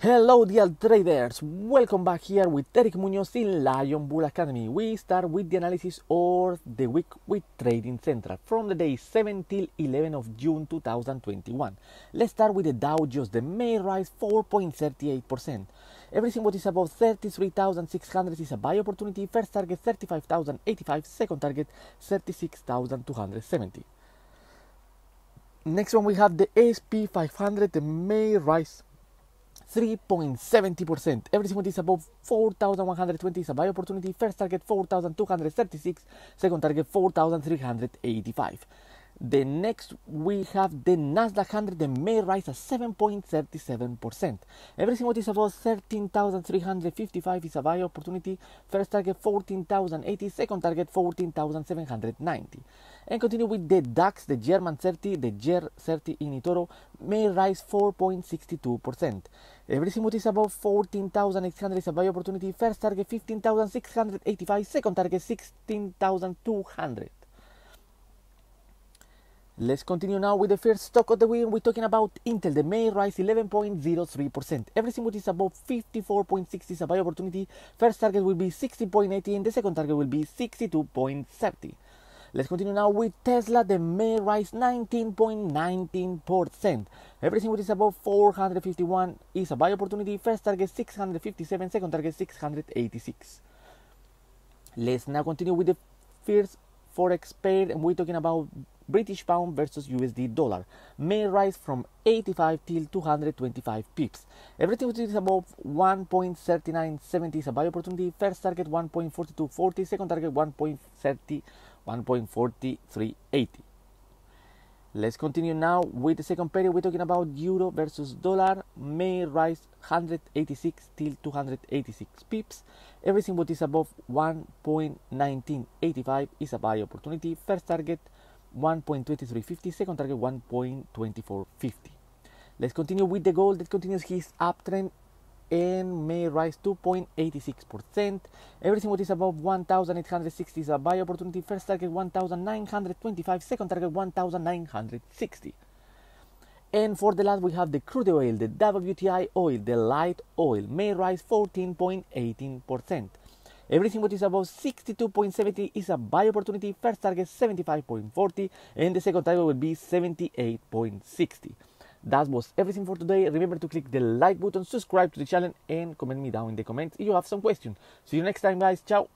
Hello dear traders, welcome back here with Erico Muñoz in Lion Bull Academy. We start with the analysis of the week with Trading Central from the day 7 till 11 of June 2021. Let's start with the Dow Jones. The May rise 4.38%. Everything what is above 33,600 is a buy opportunity. First target 35,085, second target 36,270. Next one we have the SP 500, the May rise 3.70%. Everything what is above 4,120 is a buy opportunity. First target 4,236, second target 4,385. The next we have the Nasdaq 100, the May rise at 7.37%. Everything what is above 13,355 is a buy opportunity. First target 14,080, second target 14,790. And continue with the DAX, the GER 30 in Etoro, May rise 4.62%. Everything what is above 14,800 is a buy opportunity. First target 15,685, second target 16,200. Let's continue now with the first stock of the week. We're talking about Intel. The May rise 11.03%. Everything which is above 54.60 is a buy opportunity. First target will be 60.80 and the second target will be 62.30. Let's continue now with Tesla. The May rise 19.19%. Everything which is above 451 is a buy opportunity. First target 657, second target 686. Let's now continue with the first forex pair, and we're talking about British pound versus USD dollar. May rise from 85 till 225 pips. Everything which is above 1.3970 is a buy opportunity. First target 1.4240, second target 1.4380. Let's continue now with the second pair. We're talking about euro versus dollar. May rise 186 till 286 pips. Everything which is above 1.1985 is a buy opportunity. First target 1.2350, second target 1.2450. Let's continue with the gold that continues his uptrend and may rise 2.86%. Everything what is above 1,860 is a buy opportunity. First target 1,925, second target 1,960. And for the last we have the crude oil, the WTI oil, the light oil, may rise 14.18%. Everything what is above 62.70 is a buy opportunity. First target 75.40 and the second target will be 78.60. That was everything for today. Remember to click the like button, subscribe to the channel and comment me down in the comments if you have some questions. See you next time guys. Ciao.